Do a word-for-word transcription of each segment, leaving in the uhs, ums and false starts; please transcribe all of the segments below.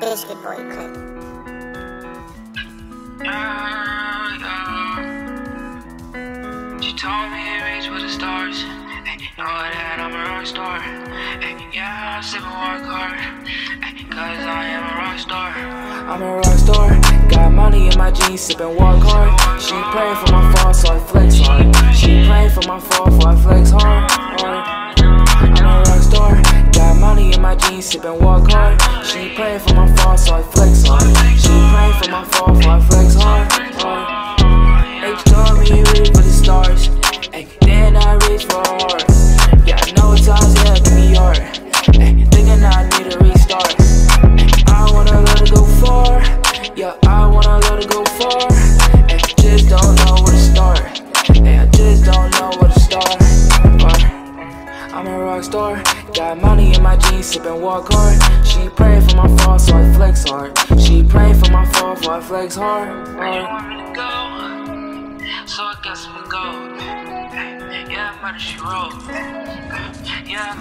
Biscuit Boy clip. Uh, uh, she told me it rains with the stars. All that, I'm a rock star. Yeah, I sip a rock hard, cause I am a rock star. I'm a rock star. Got money in my jeans, sippin' walk hard. She prayin' for my fall, so I flex hard. She prayin' for my fall, so I flex hard. I'm a rock star. Got money in my jeans, sippin' walk hard. She prayin' for my fall, so I flex hard. She prayin' for my fall, so I flex hard. They told me you reach for the stars, and then I reach for a heart. Yeah, I know times left me hard, thinking I need a restart. I wanna let it go far. Yeah, I wanna let it go far. And I just don't know where to start. And I just don't know where to start. But I'm a rock star. Got money in my jeans, sippin' walk hard. She pray for my fall, so I flex hard. She pray for my fall, so I flex hard. Where you want me to go? So I got some to go. Yeah, I'm about to shoot roll. Yeah,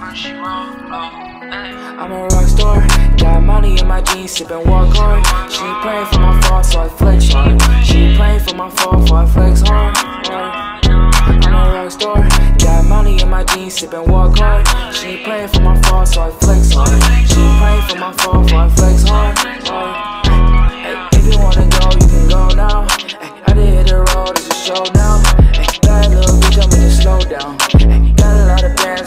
I'm a rock star. Got money in my jeans, sippin' walk hard. She prayin' for my fall, so I flex hard. She prayin' for my fall, so I flex hard. I'm a rock star. Got money in my jeans, sippin' walk hard. She prayin' for my fall, so I flex hard. She prayin' for my fall, so I flex hard. Hey, if you wanna go, you can go now. Hey, I did hit the road, it's a show now. Hey, that little bitch, I'm gonna slow down. Hey, got a lot of bands.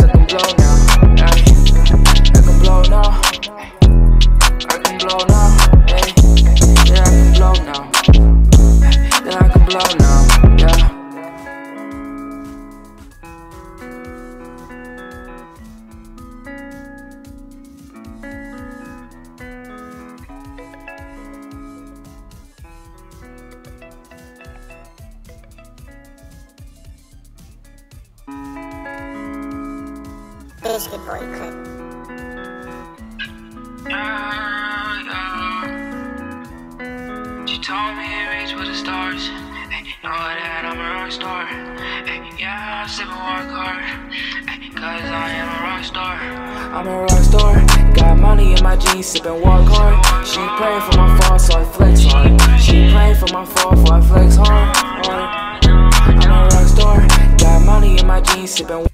Biscuit Boy clip. Uh, uh, she told me it rains with the stars. All that, I'm a rock star. Yeah, I sip a rock hard, cause I am a rock star. I'm a rock star. Got money in my jeans, sippin' walk hard. She prayin' for my fall, so I flex hard. She prayin' for my fall, so I flex hard. I'm a rock star. Got money in my jeans, sippin'